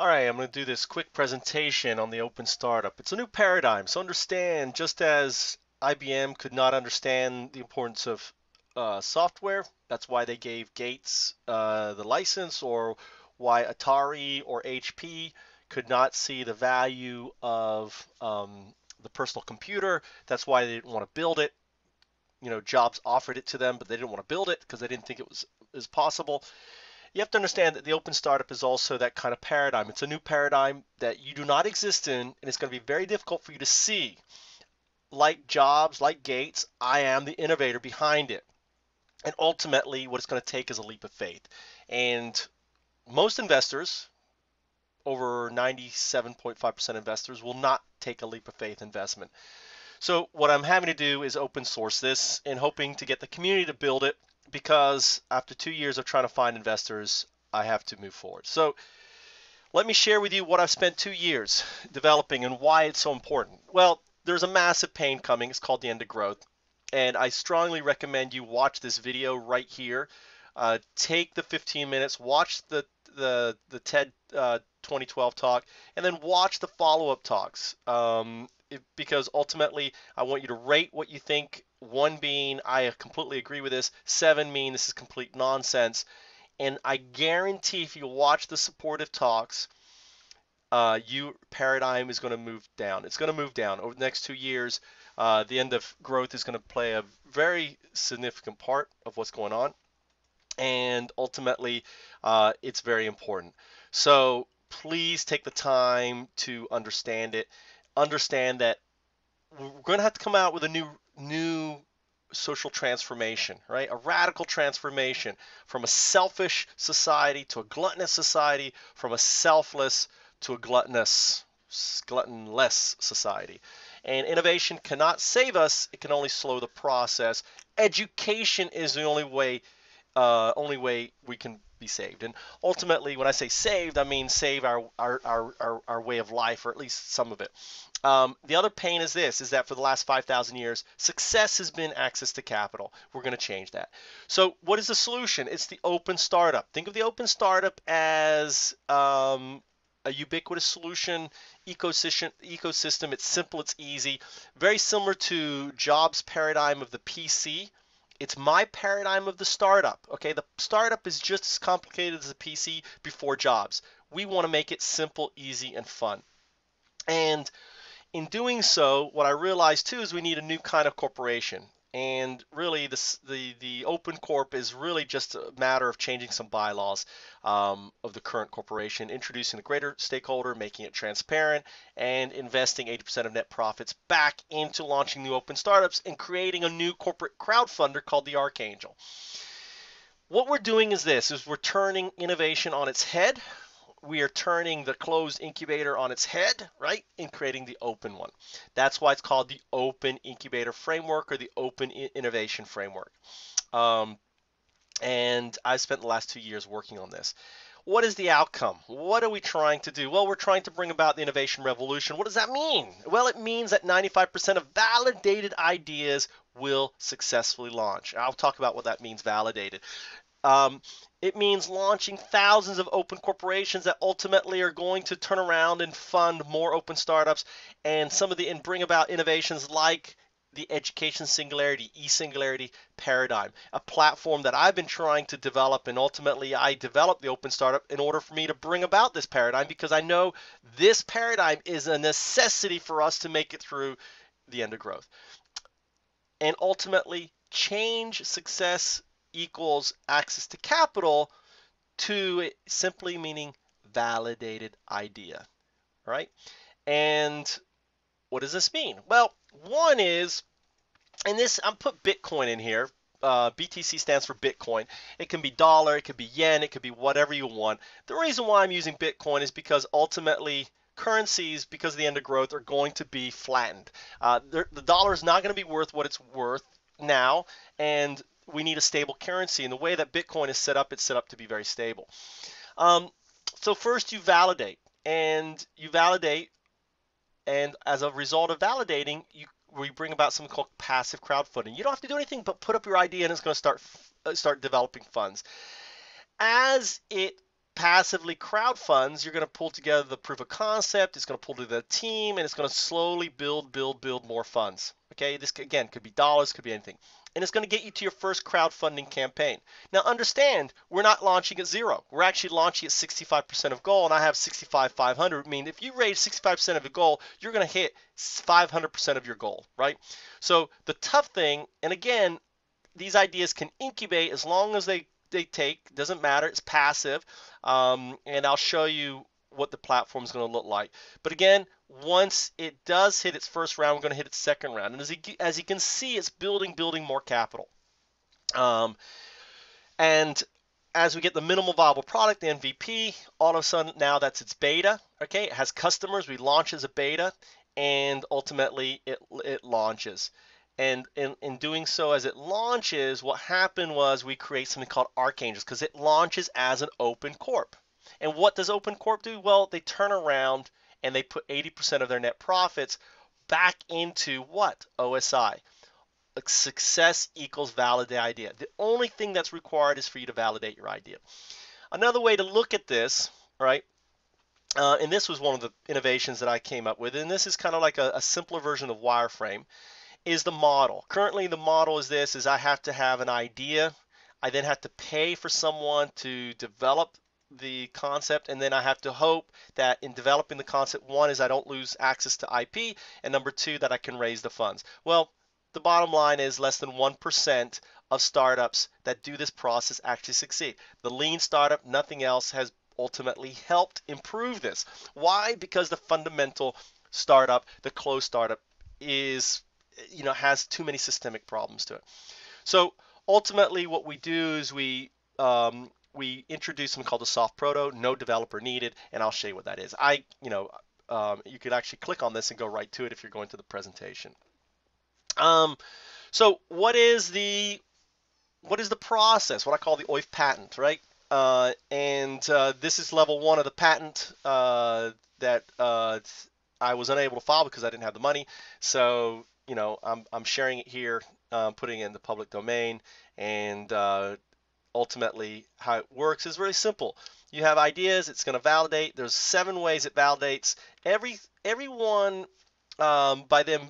All right, I'm going to do this quick presentation on the Open Startup. It's a new paradigm, so understand, just as IBM could not understand the importance of software, that's why they gave Gates the license, or why Atari or HP could not see the value of the personal computer. That's why they didn't want to build it. You know, Jobs offered it to them, but they didn't want to build it because they didn't think it was possible. You have to understand that the Open Startup is also that kind of paradigm. It's a new paradigm that you do not exist in, and it's going to be very difficult for you to see. Like Jobs, like Gates, I am the innovator behind it. And ultimately, what it's going to take is a leap of faith. And most investors, over 97.5% investors, will not take a leap of faith investment. So what I'm having to do is open source this and hoping to get the community to build it, because after 2 years of trying to find investors, I have to move forward. So let me share with you what I've spent 2 years developing and why it's so important. Well, there's a massive pain coming. It's called the end of growth. And I strongly recommend you watch this video right here. Take the 15 minutes, watch the TED 2012 talk, and then watch the follow-up talks. Because ultimately, I want you to rate what you think. 1 being, I completely agree with this. 7 mean, this is complete nonsense. And I guarantee if you watch the supportive talks, your paradigm is going to move down. It's going to move down. Over the next 2 years, the end of growth is going to play a very significant part of what's going on. And ultimately, it's very important. So please take the time to understand it. Understand that we're going to have to come out with a new social transformation, right? A radical transformation from a selfish society to a gluttonous society, from a selfless to a gluttonless society. And innovation cannot save us. It can only slow the process. Education is the only way we can be saved. And ultimately, when I say saved, I mean save our way of life, or at least some of it. The other pain is this, is that for the last 5,000 years, success has been access to capital. We're going to change that. So what is the solution? It's the Open Startup. Think of the Open Startup as a ubiquitous solution, ecosystem. It's simple, it's easy. Very similar to Jobs' paradigm of the PC. It's my paradigm of the startup. Okay, the startup is just as complicated as the PC before Jobs. We want to make it simple, easy, and fun. And in doing so, what I realized too is we need a new kind of corporation. And really, the Open Corp is really just a matter of changing some bylaws of the current corporation, introducing a greater stakeholder, making it transparent, and investing 80% of net profits back into launching new Open Startups and creating a new corporate crowdfunder called the Archangel. What we're doing is this, is we're turning innovation on its head. We are turning the closed incubator on its head, right, and creating the open one. That's why it's called the Open Incubator Framework, or the Open Innovation Framework. And I've spent the last 2 years working on this. What is the outcome? What are we trying to do? Well, we're trying to bring about the innovation revolution. What does that mean? Well, it means that 95% of validated ideas will successfully launch. I'll talk about what that means, validated. It means launching thousands of open corporations that ultimately are going to turn around and fund more open startups, and bring about innovations like the education singularity, e-singularity paradigm, a platform that I've been trying to develop, and ultimately I developed the Open Startup in order for me to bring about this paradigm, because I know this paradigm is a necessity for us to make it through the end of growth. And ultimately, change success equals access to capital to simply meaning validated idea, right? And what does this mean? Well, one is, and this, I'm put Bitcoin in here. BTC stands for Bitcoin. It can be dollar, it could be yen, it could be whatever you want. The reason why I'm using Bitcoin is because ultimately currencies, because of the end of growth, are going to be flattened. The dollar is not going to be worth what it's worth now, and we need a stable currency, and the way that Bitcoin is set up, it's set up to be very stable. So first you validate, and as a result of validating, we bring about something called passive crowdfunding. You don't have to do anything but put up your idea, and it's going to start developing funds. As it passively crowdfunds, you're going to pull together the proof of concept, it's going to pull together the team, and it's going to slowly build more funds. Okay, this again could be dollars, could be anything. And it's going to get you to your first crowdfunding campaign. Now understand, we're not launching at zero. We're actually launching at 65% of goal, and I have 65,500. I mean, if you raise 65% of the goal, you're going to hit 500% of your goal, right? So the tough thing, and again, these ideas can incubate as long as they take, doesn't matter, it's passive, and I'll show you what the platform is going to look like. But again, once it does hit its first round, we're going to hit its second round. And as you can see, it's building more capital. And as we get the minimal viable product, the MVP, all of a sudden now that's its beta. Okay, it has customers. We launch as a beta, and ultimately it launches. And in doing so, as it launches, what happened was we create something called Archangels, because it launches as an open corp. And what does open corp do? Well, they turn around and they put 80% of their net profits back into what? OSI. Like, success equals validate idea. The only thing that's required is for you to validate your idea. Another way to look at this, right? And this was one of the innovations that I came up with, and this is kind of like a simpler version of wireframe, is the model. Currently the model is this, is I have to have an idea, I then have to pay for someone to develop the concept, and then I have to hope that in developing the concept, one is I don't lose access to IP, and number two, that I can raise the funds. Well, the bottom line is less than 1% of startups that do this process actually succeed. The lean startup, nothing else, has ultimately helped improve this. Why? Because the fundamental startup, the closed startup, is, you know, has too many systemic problems to it. So ultimately what we do is we introduced something called the Softproto, no developer needed, and I'll show you what that is. You could actually click on this and go right to it if you're going to the presentation. So what is the process? What I call the OIF patent, right? This is level one of the patent that I was unable to file because I didn't have the money. So you know, I'm sharing it here, putting it in the public domain, and ultimately how it works is really simple. You have ideas, it's going to validate. There's 7 ways it validates. Everyone by them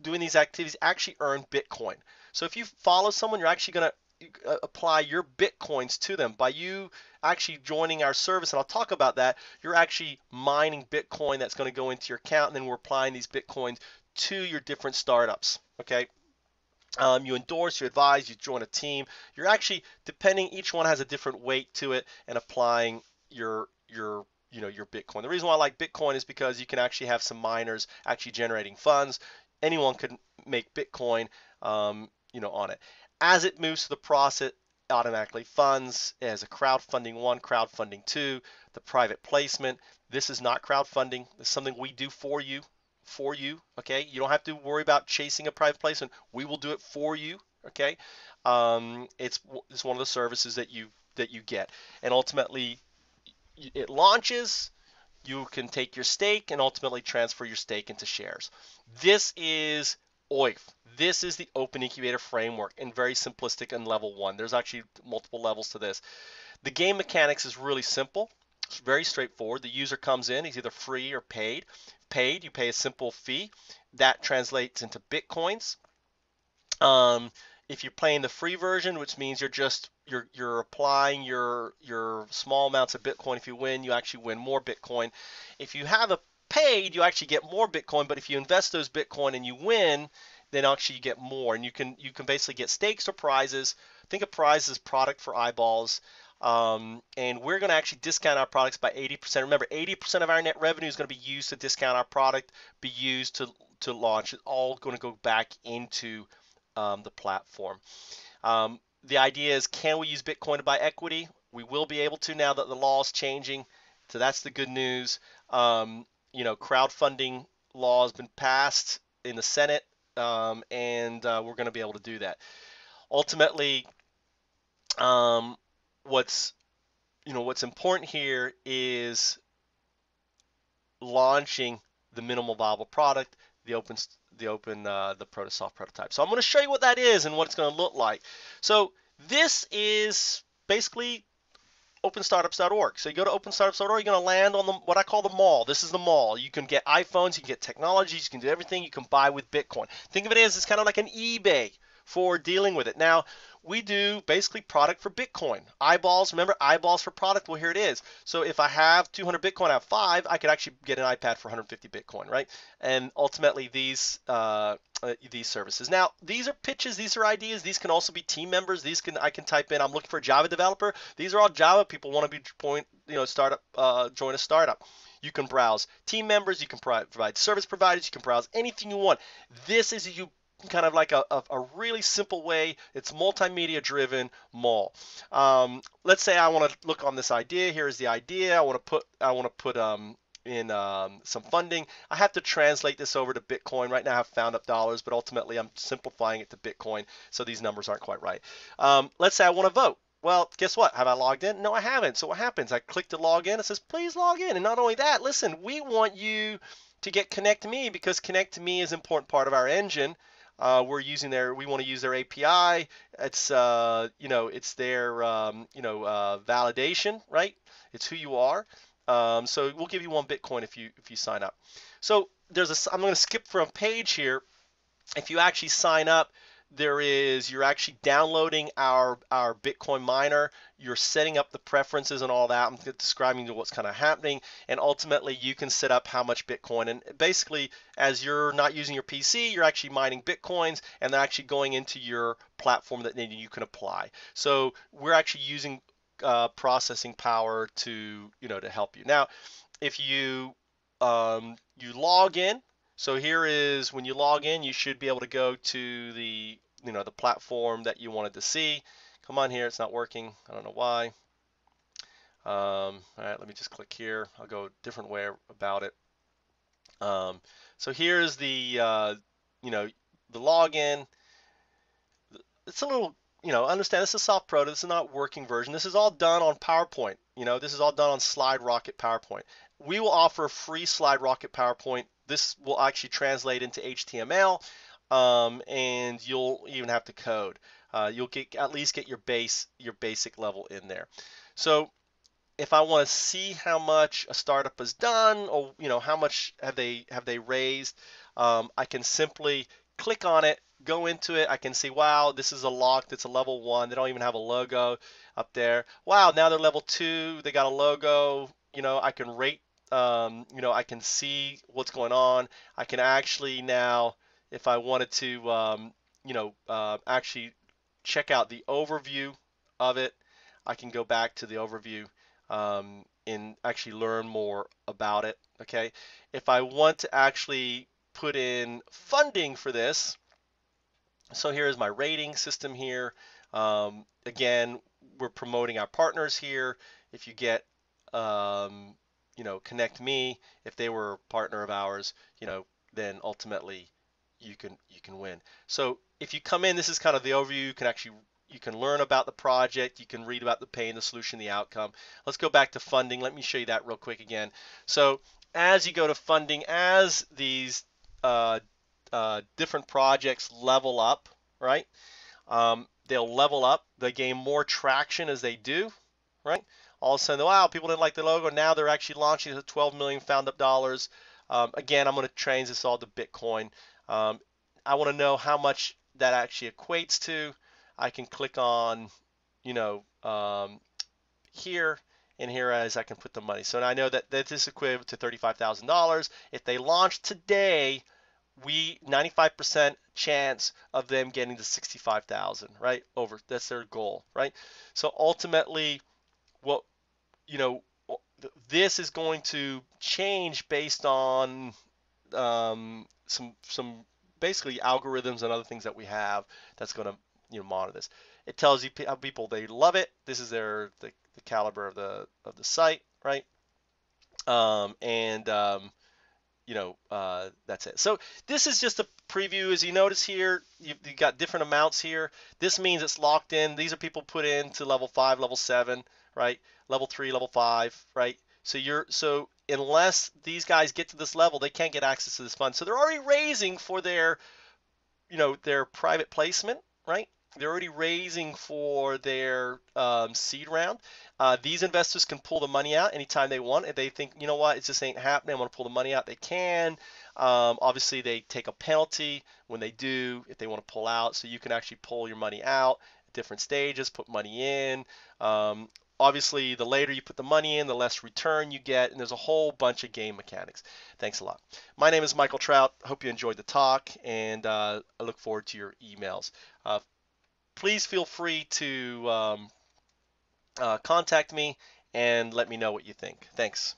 doing these activities actually earn Bitcoin. So if you follow someone, you're actually going to apply your Bitcoins to them. By you actually joining our service, and I'll talk about that, you're actually mining Bitcoin that's going to go into your account, and then we're applying these Bitcoins to your different startups. Okay. You endorse, you advise, you join a team. You're actually, depending, each one has a different weight to it, and applying your Bitcoin. The reason why I like Bitcoin is because you can actually have some miners actually generating funds. Anyone could make Bitcoin, on it. As it moves to the process, automatically funds as a crowdfunding 1, crowdfunding 2, the private placement. This is not crowdfunding. This is something we do for you. Okay, you don't have to worry about chasing a private placement. We will do it for you. Okay, it's one of the services that you get, and ultimately it launches. You can take your stake and ultimately transfer your stake into shares. This is OIF. This is the Open Incubator Framework, and very simplistic in level 1. There's actually multiple levels to this. The game mechanics is really simple. It's very straightforward. The user comes in, he's either free or paid. You pay a simple fee that translates into Bitcoins. If you're playing the free version, which means you're applying your small amounts of Bitcoin. If you win, you actually win more Bitcoin. If you have a paid, you actually get more Bitcoin, but if you invest those Bitcoin and you win, then actually you get more, and you can basically get stakes or prizes. Think of prizes as product for eyeballs. And we're going to actually discount our products by 80%. Remember, 80% of our net revenue is going to be used to discount our product, be used to launch. It's all going to go back into the platform. The idea is, can we use Bitcoin to buy equity? We will be able to now that the law is changing. So that's the good news. Crowdfunding law has been passed in the Senate, and we're going to be able to do that. Ultimately, what's important here is launching the minimal viable product, the Soft prototype. So I'm going to show you what that is and what it's going to look like. So this is basically openstartups.org. So you go to openstartups.org, you're going to land on the, what I call the mall. This is the mall. You can get iPhones, you can get technologies, you can do everything you can buy with Bitcoin. Think of it as it's kind of like an eBay for dealing with it. Now, we do basically product for Bitcoin. Eyeballs, remember, eyeballs for product. Well, here it is. So if I have 200 Bitcoin, I have 5, I could actually get an iPad for 150 Bitcoin, right? And ultimately these services. Now, these are pitches, these are ideas, these can also be team members, these can, I can type in, I'm looking for a Java developer. These are all Java people want to be join a startup. You can browse team members, you can provide service providers, you can browse anything you want. This is you kind of like a really simple way. It's multimedia driven mall. Let's say I want to look on this idea. Here's the idea. I want to put in some funding. I have to translate this over to Bitcoin. Right now I have found up dollars, but ultimately I'm simplifying it to Bitcoin. So these numbers aren't quite right. Let's say I want to vote. Well, guess what? Have I logged in? No, I haven't. So what happens? I click to log in. It says, please log in. And not only that, listen, we want you to get Connect Me because Connect Me is an important part of our engine. We want to use their API. It's, it's their, validation, right? It's who you are. So we'll give you 1 Bitcoin if you sign up. So I'm going to skip from a page here. If you actually sign up, you're actually downloading our Bitcoin miner. You're setting up the preferences and all that. I'm describing what's kind of happening, and ultimately you can set up how much Bitcoin. And basically, as you're not using your PC, you're actually mining Bitcoins, and they're actually going into your platform that then you can apply. So we're actually using processing power to help you. Now, if you you log in. So here is when you log in, you should be able to go to the platform that you wanted to see. Come on here, it's not working. I don't know why. All right, let me just click here. I'll go a different way about it. So here's the login. It's a little, understand this is Softproto. This is not a working version. This is all done on PowerPoint. This is all done on Slide Rocket PowerPoint. We will offer a free Slide Rocket PowerPoint. This will actually translate into HTML, and you'll even have to code. You'll at least get your basic level in there. So if I want to see how much a startup has done, or how much have they raised, I can simply click on it, go into it. I can see, wow, this is a lock. That's a level 1. They don't even have a logo up there. Wow, now they're level 2. They got a logo. I can rate. I can see what's going on. I can actually now, if I wanted to, actually check out the overview of it, I can go back to the overview and actually learn more about it. Okay, if I want to actually put in funding for this, so here is my rating system here. Again, we're promoting our partners here. If you get Connect Me, if they were a partner of ours, then ultimately you can win. So if you come in, this is kind of the overview. You can learn about the project, you can read about the pain, the solution, the outcome. Let's go back to funding. Let me show you that real quick again. So as you go to funding, as these different projects level up, right? They'll level up. They gain more traction as they do, right? All of a sudden, wow, people didn't like the logo. Now they're actually launching the 12 million found up dollars. Again, I'm going to change this all to Bitcoin. I want to know how much that actually equates to. I can click on, here, and here as I can put the money. So now I know that this is equivalent to $35,000. If they launch today, 95% chance of them getting to 65,000, right? Over, that's their goal, right? So ultimately, well, this is going to change based on some basically algorithms and other things that we have that's going to monitor this. It tells you how people, they love it. This is the caliber of the site, right? That's it. So this is just a preview. As you notice here, you've got different amounts here. This means it's locked in. These are people put into level 5, level 7. Right, level 3, level 5, right? So unless these guys get to this level, they can't get access to this fund. So they're already raising for their private placement, right? They're already raising for their seed round. These investors can pull the money out anytime they want. If they think, you know what, it just ain't happening, I want to pull the money out, they can. Obviously, they take a penalty when they do, if they want to pull out. So you can actually pull your money out at different stages, put money in. Obviously, the later you put the money in, the less return you get, and there's a whole bunch of game mechanics. Thanks a lot. My name is Michael Trout. Hope you enjoyed the talk, and I look forward to your emails. Please feel free to contact me and let me know what you think. Thanks.